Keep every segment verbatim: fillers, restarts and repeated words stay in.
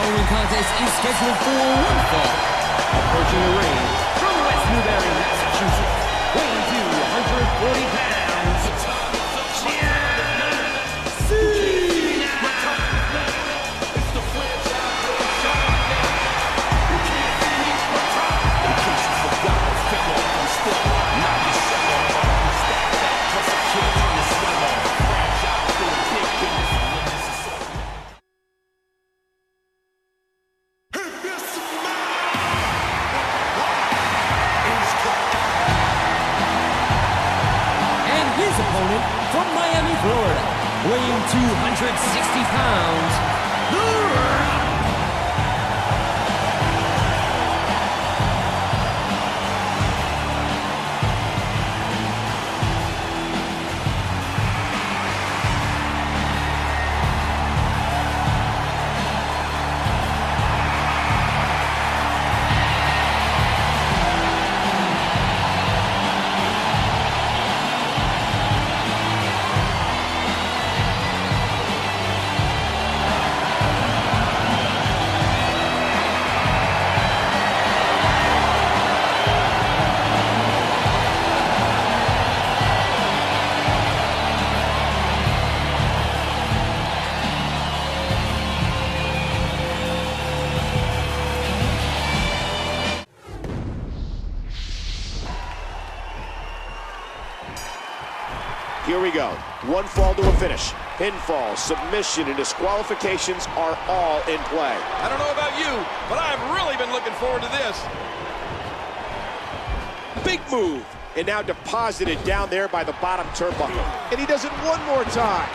following contest is scheduled for one fall. Approaching the ring from West Newbury, Massachusetts, weighing two hundred forty pounds. From Miami, Florida, weighing two hundred sixty pounds, Here we go. One fall to a finish. Pinfall, submission, and disqualifications are all in play. I don't know about you, but I've really been looking forward to this. Big move. And now deposited down there by the bottom turnbuckle. And he does it one more time.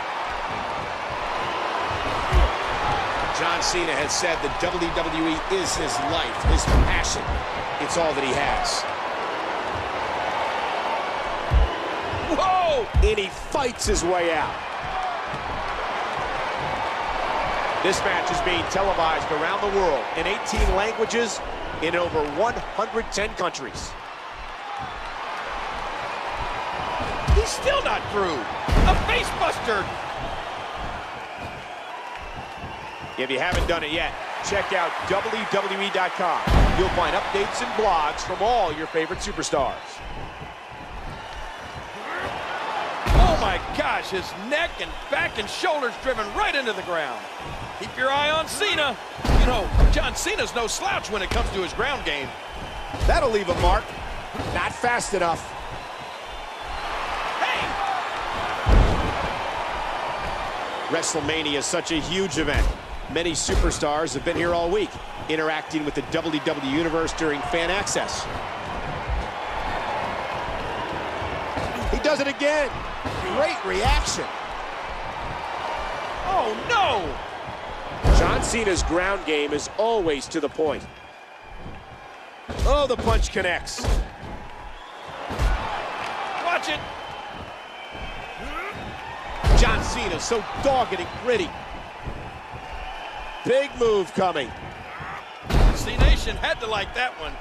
John Cena has said that W W E is his life, his passion. It's all that he has. Whoa! And he fights his way out. This match is being televised around the world in eighteen languages in over one hundred ten countries. He's still not through. A face buster. If you haven't done it yet, check out W W E dot com. You'll find updates and blogs from all your favorite superstars. Oh my gosh, his neck and back and shoulders driven right into the ground. Keep your eye on Cena. You know, John Cena's no slouch when it comes to his ground game. That'll leave a mark. Not fast enough. Hey! WrestleMania is such a huge event. Many superstars have been here all week, interacting with the W W E Universe during fan access. He does it again. Great reaction. Oh, no! John Cena's ground game is always to the point. Oh, the punch connects. Watch it! John Cena, so dogged and gritty. Big move coming. C Nation had to like that one.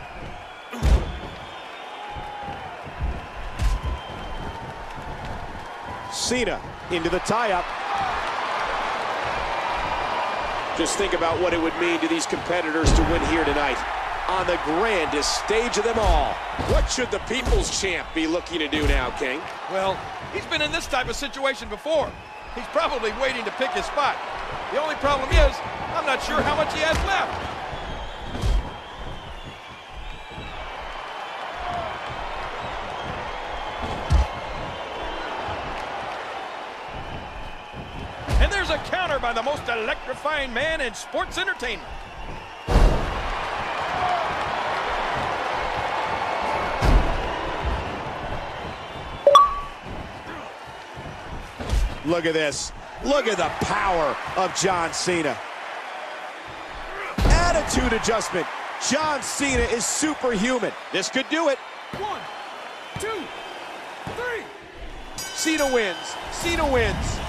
Cena into the tie-up. Just think about what it would mean to these competitors to win here tonight on the grandest stage of them all. What should the People's Champ be looking to do now, King? Well, he's been in this type of situation before. He's probably waiting to pick his spot. The only problem is, I'm not sure how much he has left. A counter by the most electrifying man in sports entertainment. Look at this. Look at the power of John Cena. Attitude adjustment. John Cena is superhuman. This could do it. One, two, three. Cena wins. Cena wins.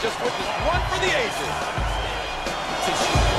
just witnessed one for the ages.